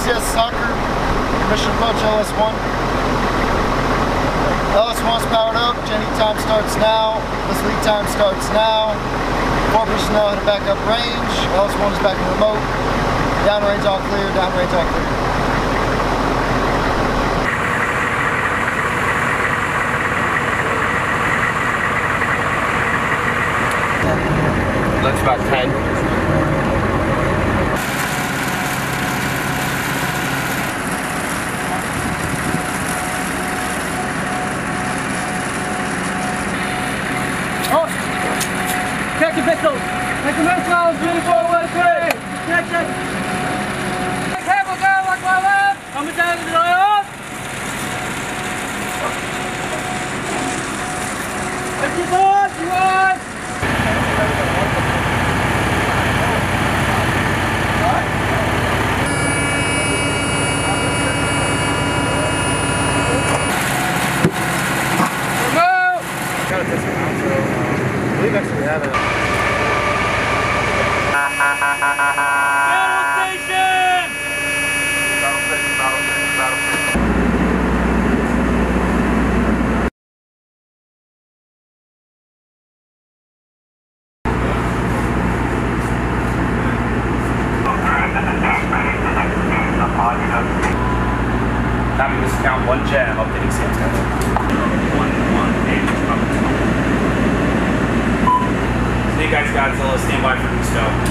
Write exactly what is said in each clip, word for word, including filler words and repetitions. C C S Soccer, Mission Coach L S one. L S one's powered up, Jenny time starts now, this lead time starts now. Four personnel headed back up range, L S one is back in remote. Downrange all clear, downrange all clear. That's about ten. Check your pistols! Check your missiles! twenty-four one three! Check, check! Take careful, go! Lock my left! Coming down to the left! If you want, you want! That means count one jam of the exam One, one, and one. So you guys got Zilla, stand by for the stove.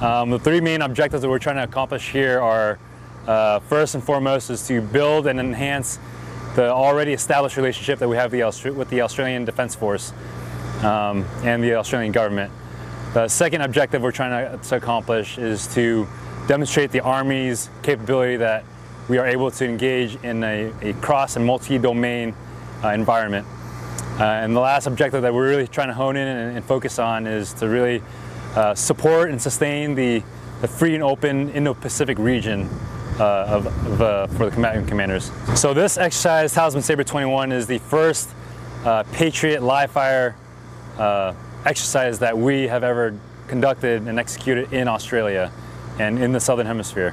Um, the three main objectives that we're trying to accomplish here are uh, first and foremost is to build and enhance the already established relationship that we have with the Australian Defence Force um, and the Australian government. The second objective we're trying to, to accomplish is to demonstrate the Army's capability that we are able to engage in a, a cross and multi-domain uh, environment. Uh, and the last objective that we're really trying to hone in and, and focus on is to really uh, support and sustain the, the free and open Indo-Pacific region uh, of, of, uh, for the combatant commanders. So this exercise, Talisman Sabre twenty-one, is the first uh, Patriot live fire uh, exercise that we have ever conducted and executed in Australia and in the Southern Hemisphere.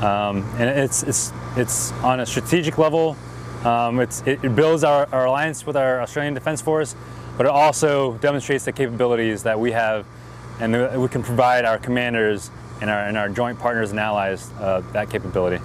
Um, and it's, it's, it's on a strategic level. Um, it's, it, it builds our, our alliance with our Australian Defence Force, but it also demonstrates the capabilities that we have and that we can provide our commanders and our, and our joint partners and allies uh, that capability.